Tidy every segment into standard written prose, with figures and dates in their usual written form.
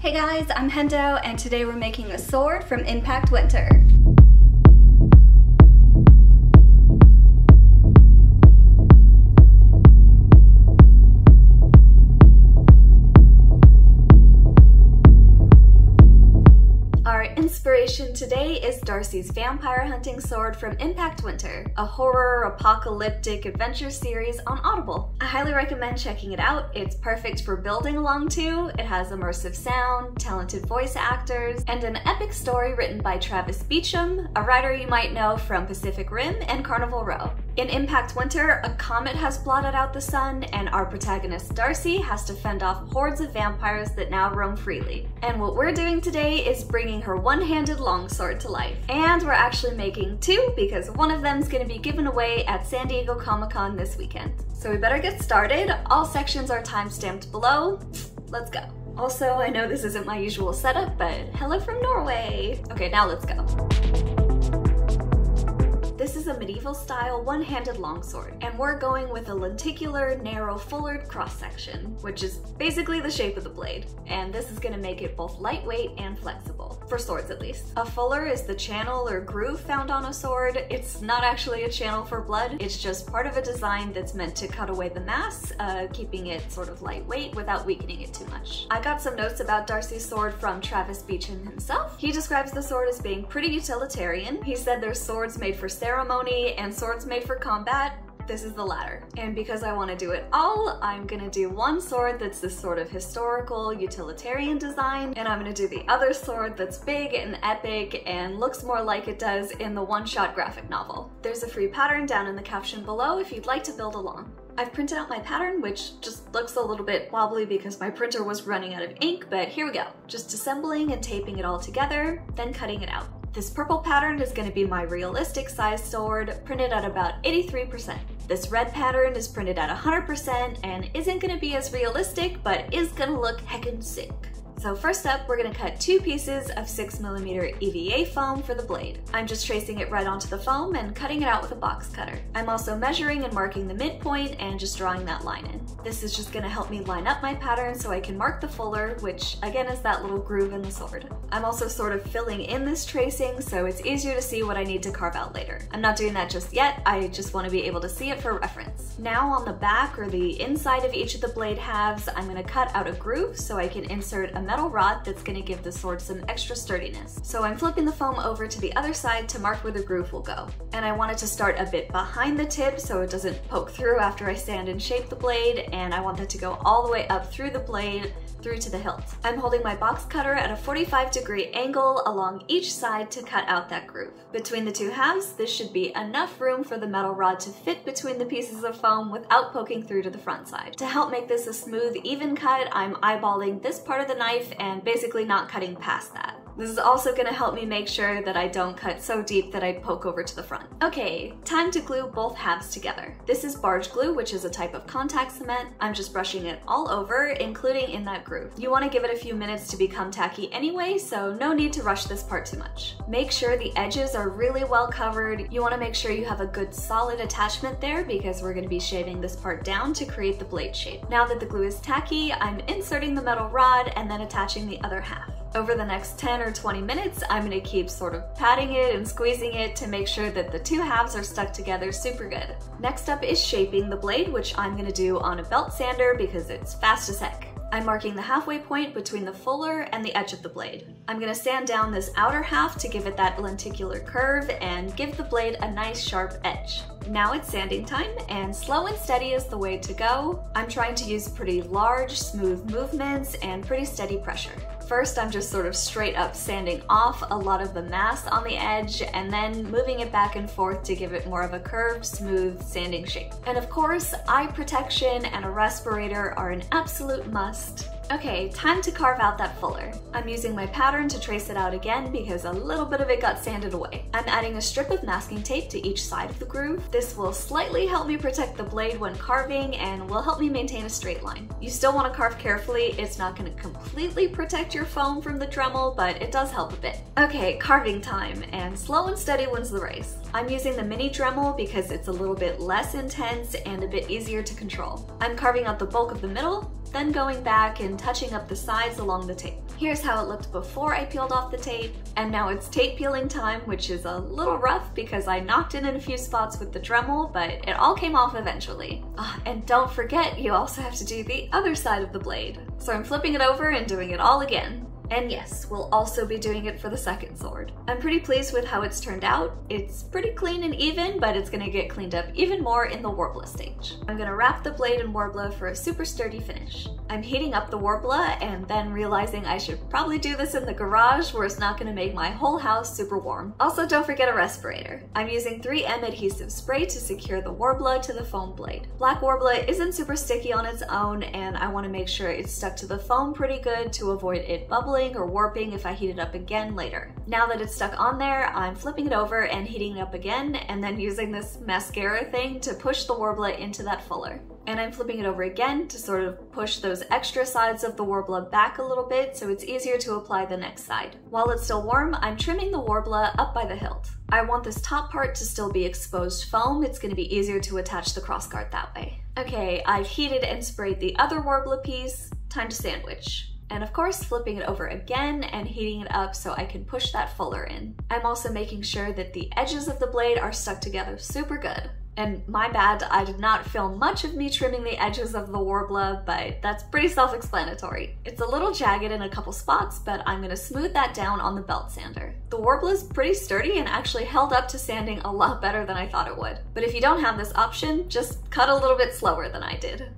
Hey guys, I'm Hendo, and today we're making a sword from Impact Winter. Our inspiration today is Darcy's vampire hunting sword from Impact Winter, a horror apocalyptic adventure series on Audible. I highly recommend checking it out. It's perfect for building along to. It has immersive sound, talented voice actors, and an epic story written by Travis Beacham, a writer you might know from Pacific Rim and Carnival Row. In Impact Winter, a comet has blotted out the sun, and our protagonist Darcy has to fend off hordes of vampires that now roam freely. And what we're doing today is bringing her one-handed longsword to life. And we're actually making two, because one of them's gonna be given away at San Diego Comic-Con this weekend. So we better get started. All sections are time-stamped below. Let's go. Also, I know this isn't my usual setup, but hello from Norway. Okay, now let's go. This is a medieval style one-handed longsword, and we're going with a lenticular, narrow, fullard cross-section, which is basically the shape of the blade, and this is going to make it both lightweight and flexible, for swords at least. A fuller is the channel or groove found on a sword. It's not actually a channel for blood, it's just part of a design that's meant to cut away the mass, keeping it sort of lightweight without weakening it too much. I got some notes about Darcy's sword from Travis Beacham himself. He describes the sword as being pretty utilitarian. He said there's swords made for ceremony and swords made for combat. This is the latter. And because I want to do it all, I'm gonna do one sword that's this sort of historical, utilitarian design, and I'm gonna do the other sword that's big and epic and looks more like it does in the one-shot graphic novel. There's a free pattern down in the caption below if you'd like to build along. I've printed out my pattern, which just looks a little bit wobbly because my printer was running out of ink, but here we go. Just assembling and taping it all together, then cutting it out. This purple pattern is going to be my realistic size sword, printed at about 83%. This red pattern is printed at 100% and isn't going to be as realistic, but is going to look heckin' sick. So first up, we're going to cut two pieces of 6mm EVA foam for the blade. I'm just tracing it right onto the foam and cutting it out with a box cutter. I'm also measuring and marking the midpoint and just drawing that line in. This is just going to help me line up my pattern so I can mark the fuller, which again is that little groove in the sword. I'm also sort of filling in this tracing so it's easier to see what I need to carve out later. I'm not doing that just yet, I just want to be able to see it for reference. Now on the back or the inside of each of the blade halves, I'm going to cut out a groove so I can insert a metal rod that's going to give the sword some extra sturdiness. So I'm flipping the foam over to the other side to mark where the groove will go. And I want it to start a bit behind the tip so it doesn't poke through after I sand and shape the blade, and I want that to go all the way up through the blade through to the hilt. I'm holding my box cutter at a 45-degree angle along each side to cut out that groove. Between the two halves, this should be enough room for the metal rod to fit between the pieces of foam without poking through to the front side. To help make this a smooth, even cut, I'm eyeballing this part of the knife and basically not cutting past that. This is also going to help me make sure that I don't cut so deep that I poke over to the front. Okay, time to glue both halves together. This is barge glue, which is a type of contact cement. I'm just brushing it all over, including in that groove. You want to give it a few minutes to become tacky anyway, so no need to rush this part too much. Make sure the edges are really well covered. You want to make sure you have a good solid attachment there because we're going to be shaving this part down to create the blade shape. Now that the glue is tacky, I'm inserting the metal rod and then attaching the other half. Over the next 10 or 20 minutes, I'm going to keep sort of patting it and squeezing it to make sure that the two halves are stuck together super good. Next up is shaping the blade, which I'm going to do on a belt sander because it's fast as heck. I'm marking the halfway point between the fuller and the edge of the blade. I'm going to sand down this outer half to give it that lenticular curve and give the blade a nice sharp edge. Now it's sanding time, and slow and steady is the way to go. I'm trying to use pretty large, smooth movements and pretty steady pressure. First, I'm just sort of straight up sanding off a lot of the mass on the edge and then moving it back and forth to give it more of a curved, smooth sanding shape. And of course, eye protection and a respirator are an absolute must. Okay, time to carve out that fuller. I'm using my pattern to trace it out again because a little bit of it got sanded away. I'm adding a strip of masking tape to each side of the groove. This will slightly help me protect the blade when carving and will help me maintain a straight line. You still want to carve carefully. It's not going to completely protect your foam from the Dremel, but it does help a bit. Okay, carving time, and slow and steady wins the race. I'm using the mini Dremel because it's a little bit less intense and a bit easier to control. I'm carving out the bulk of the middle, then going back and touching up the sides along the tape. Here's how it looked before I peeled off the tape, and now it's tape peeling time, which is a little rough because I knocked it in a few spots with the Dremel, but it all came off eventually. And don't forget, you also have to do the other side of the blade. So I'm flipping it over and doing it all again. And yes, we'll also be doing it for the second sword. I'm pretty pleased with how it's turned out. It's pretty clean and even, but it's gonna get cleaned up even more in the Worbla stage. I'm gonna wrap the blade in Worbla for a super sturdy finish. I'm heating up the Worbla and then realizing I should probably do this in the garage where it's not gonna make my whole house super warm. Also, don't forget a respirator. I'm using 3M adhesive spray to secure the Worbla to the foam blade. Black Worbla isn't super sticky on its own, and I wanna make sure it's stuck to the foam pretty good to avoid it bubbling or warping if I heat it up again later. Now that it's stuck on there, I'm flipping it over and heating it up again, and then using this mascara thing to push the Worbla into that fuller. And I'm flipping it over again to sort of push those extra sides of the Worbla back a little bit so it's easier to apply the next side. While it's still warm, I'm trimming the Worbla up by the hilt. I want this top part to still be exposed foam. It's going to be easier to attach the crossguard that way. Okay, I've heated and sprayed the other Worbla piece. Time to sandwich. And of course, flipping it over again and heating it up so I can push that fuller in. I'm also making sure that the edges of the blade are stuck together super good. And my bad, I did not film much of me trimming the edges of the Worbla, but that's pretty self-explanatory. It's a little jagged in a couple spots, but I'm gonna smooth that down on the belt sander. The Worbla's pretty sturdy and actually held up to sanding a lot better than I thought it would. But if you don't have this option, just cut a little bit slower than I did.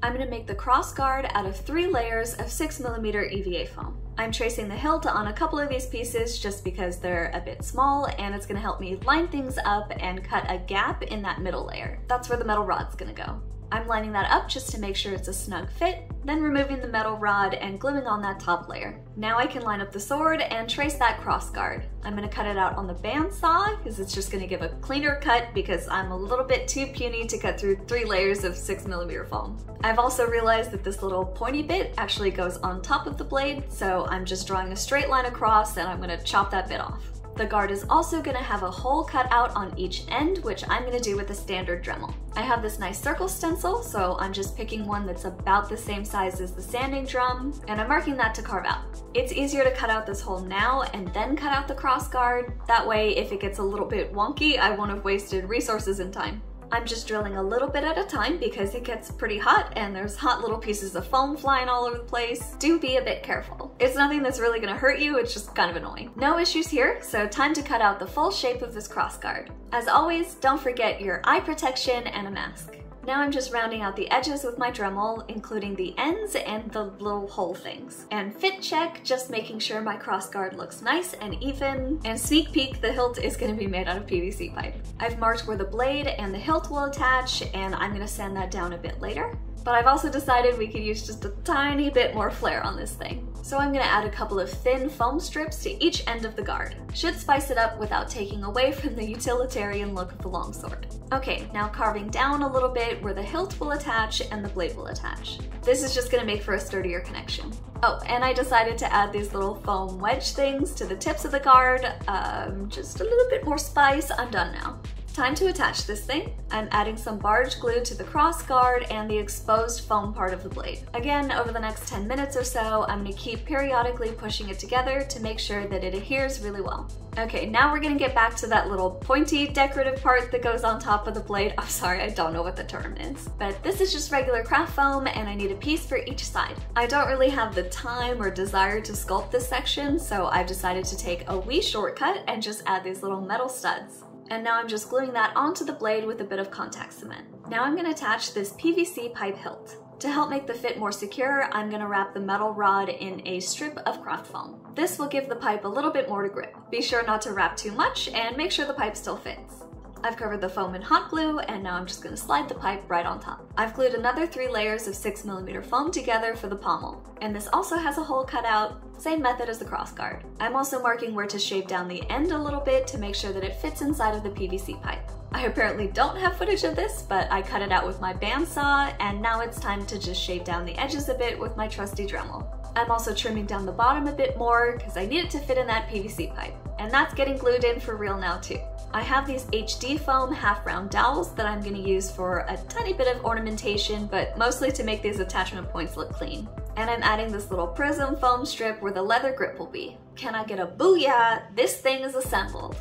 I'm going to make the cross guard out of 3 layers of 6mm EVA foam. I'm tracing the hilt on a couple of these pieces just because they're a bit small, and it's going to help me line things up and cut a gap in that middle layer. That's where the metal rod's going to go. I'm lining that up just to make sure it's a snug fit, then removing the metal rod and gluing on that top layer. Now I can line up the sword and trace that cross guard. I'm going to cut it out on the bandsaw because it's just going to give a cleaner cut because I'm a little bit too puny to cut through 3 layers of 6mm foam. I've also realized that this little pointy bit actually goes on top of the blade, so I'm just drawing a straight line across and I'm going to chop that bit off. The guard is also going to have a hole cut out on each end, which I'm going to do with a standard Dremel. I have this nice circle stencil, so I'm just picking one that's about the same size as the sanding drum, and I'm marking that to carve out. It's easier to cut out this hole now and then cut out the cross guard. That way, if it gets a little bit wonky, I won't have wasted resources and time. I'm just drilling a little bit at a time because it gets pretty hot and there's hot little pieces of foam flying all over the place. Do be a bit careful. It's nothing that's really gonna hurt you, it's just kind of annoying. No issues here, so time to cut out the full shape of this cross guard. As always, don't forget your eye protection and a mask. Now I'm just rounding out the edges with my Dremel, including the ends and the little hole things. And fit check, just making sure my cross guard looks nice and even. And sneak peek, the hilt is gonna be made out of PVC pipe. I've marked where the blade and the hilt will attach, and I'm gonna sand that down a bit later. But I've also decided we could use just a tiny bit more flair on this thing. So I'm gonna add a couple of thin foam strips to each end of the guard. Should spice it up without taking away from the utilitarian look of the longsword. Okay, now carving down a little bit where the hilt will attach and the blade will attach. This is just gonna make for a sturdier connection. Oh, and I decided to add these little foam wedge things to the tips of the guard. Just a little bit more spice, I'm done now. Time to attach this thing. I'm adding some barge glue to the cross guard and the exposed foam part of the blade. Again, over the next 10 minutes or so, I'm gonna keep periodically pushing it together to make sure that it adheres really well. Okay, now we're gonna get back to that little pointy decorative part that goes on top of the blade. I'm sorry, I don't know what the term is. But this is just regular craft foam and I need a piece for each side. I don't really have the time or desire to sculpt this section, so I've decided to take a wee shortcut and just add these little metal studs. And now I'm just gluing that onto the blade with a bit of contact cement. Now I'm gonna attach this PVC pipe hilt. To help make the fit more secure, I'm gonna wrap the metal rod in a strip of craft foam. This will give the pipe a little bit more to grip. Be sure not to wrap too much and make sure the pipe still fits. I've covered the foam in hot glue, and now I'm just gonna slide the pipe right on top. I've glued another 3 layers of 6mm foam together for the pommel, and this also has a hole cut out, same method as the cross guard. I'm also marking where to shave down the end a little bit to make sure that it fits inside of the PVC pipe. I apparently don't have footage of this, but I cut it out with my bandsaw, and now it's time to just shave down the edges a bit with my trusty Dremel. I'm also trimming down the bottom a bit more because I need it to fit in that PVC pipe. And that's getting glued in for real now too. I have these HD foam half-round dowels that I'm gonna use for a tiny bit of ornamentation, but mostly to make these attachment points look clean. And I'm adding this little prism foam strip where the leather grip will be. Can I get a booyah? This thing is assembled.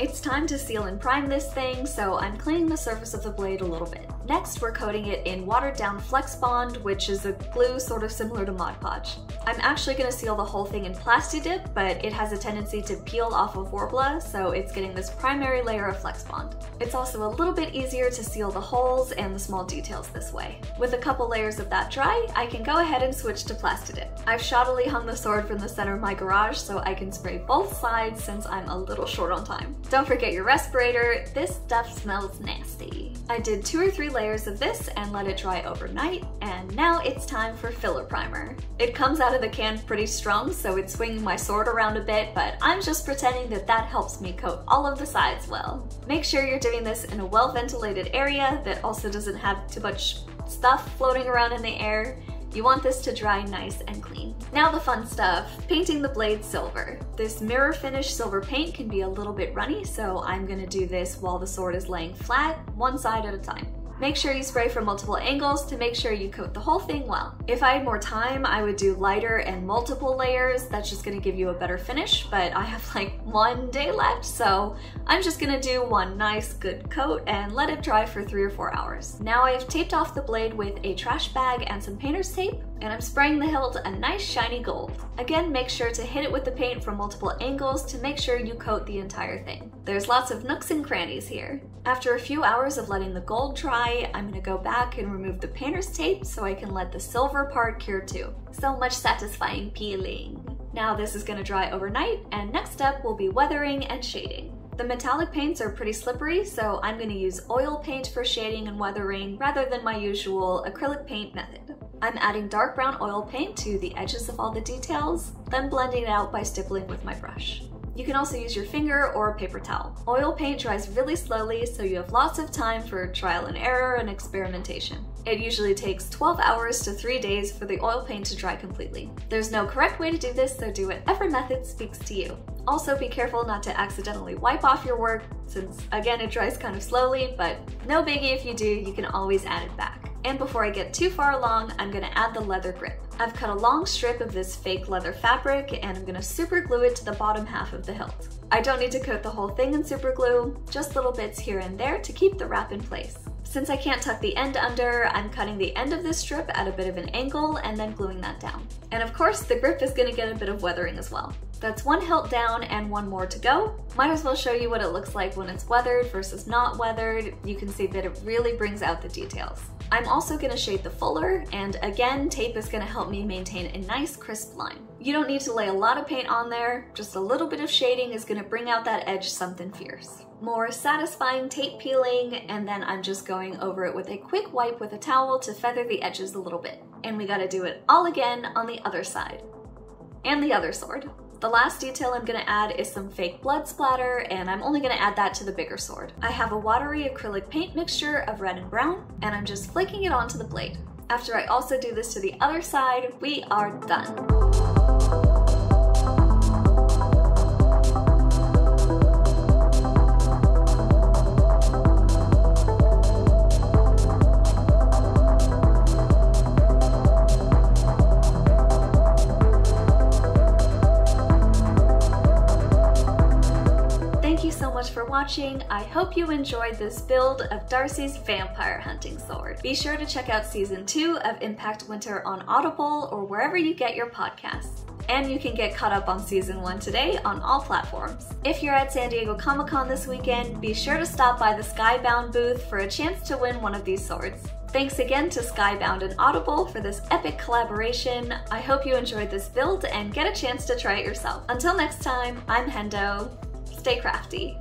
It's time to seal and prime this thing, so I'm cleaning the surface of the blade a little bit. Next, we're coating it in watered-down Flexbond, which is a glue sort of similar to Mod Podge. I'm actually going to seal the whole thing in Plasti Dip, but it has a tendency to peel off of Worbla, so it's getting this primary layer of Flexbond. It's also a little bit easier to seal the holes and the small details this way. With a couple layers of that dry, I can go ahead and switch to Plasti Dip. I've shoddily hung the sword from the center of my garage so I can spray both sides since I'm a little short on time. Don't forget your respirator, this stuff smells nasty. I did 2 or 3 layers of this and let it dry overnight, and now it's time for filler primer. It comes out of the can pretty strong, so it's swinging my sword around a bit, but I'm just pretending that that helps me coat all of the sides well. Make sure you're doing this in a well-ventilated area that also doesn't have too much stuff floating around in the air. You want this to dry nice and clean. Now the fun stuff, painting the blade silver. This mirror finish silver paint can be a little bit runny, so I'm gonna do this while the sword is laying flat, one side at a time. Make sure you spray from multiple angles to make sure you coat the whole thing well. If I had more time, I would do lighter and multiple layers. That's just gonna give you a better finish, but I have like 1 day left, so I'm just gonna do one nice good coat and let it dry for 3 or 4 hours. Now I've taped off the blade with a trash bag and some painter's tape, and I'm spraying the hilt a nice shiny gold. Again, make sure to hit it with the paint from multiple angles to make sure you coat the entire thing. There's lots of nooks and crannies here. After a few hours of letting the gold dry, I'm gonna go back and remove the painter's tape so I can let the silver part cure too. So much satisfying peeling. Now this is gonna dry overnight, and next up will be weathering and shading. The metallic paints are pretty slippery, so I'm gonna use oil paint for shading and weathering rather than my usual acrylic paint method. I'm adding dark brown oil paint to the edges of all the details, then blending it out by stippling with my brush. You can also use your finger or a paper towel. Oil paint dries really slowly, so you have lots of time for trial and error and experimentation. It usually takes 12 hours to 3 days for the oil paint to dry completely. There's no correct way to do this, so do whatever method speaks to you. Also, be careful not to accidentally wipe off your work, since again it dries kind of slowly, but no biggie if you do, you can always add it back. And before I get too far along, I'm gonna add the leather grip. I've cut a long strip of this fake leather fabric, and I'm gonna super glue it to the bottom half of the hilt. I don't need to coat the whole thing in super glue, just little bits here and there to keep the wrap in place. Since I can't tuck the end under, I'm cutting the end of this strip at a bit of an angle and then gluing that down. And of course, the grip is gonna get a bit of weathering as well. That's one hilt down and one more to go. Might as well show you what it looks like when it's weathered versus not weathered. You can see that it really brings out the details. I'm also gonna shade the fuller, and again, tape is gonna help me maintain a nice crisp line. You don't need to lay a lot of paint on there, just a little bit of shading is gonna bring out that edge something fierce. More satisfying tape peeling, and then I'm just going over it with a quick wipe with a towel to feather the edges a little bit. And we gotta do it all again on the other side. And the other sword. The last detail I'm gonna add is some fake blood splatter, and I'm only gonna add that to the bigger sword. I have a watery acrylic paint mixture of red and brown, and I'm just flaking it onto the blade. After I also do this to the other side, we are done. For watching. I hope you enjoyed this build of Darcy's vampire hunting sword. Be sure to check out season 2 of Impact Winter on Audible or wherever you get your podcasts. And you can get caught up on season 1 today on all platforms. If you're at San Diego Comic-Con this weekend, be sure to stop by the Skybound booth for a chance to win one of these swords. Thanks again to Skybound and Audible for this epic collaboration. I hope you enjoyed this build and get a chance to try it yourself. Until next time, I'm Hendo. Stay crafty.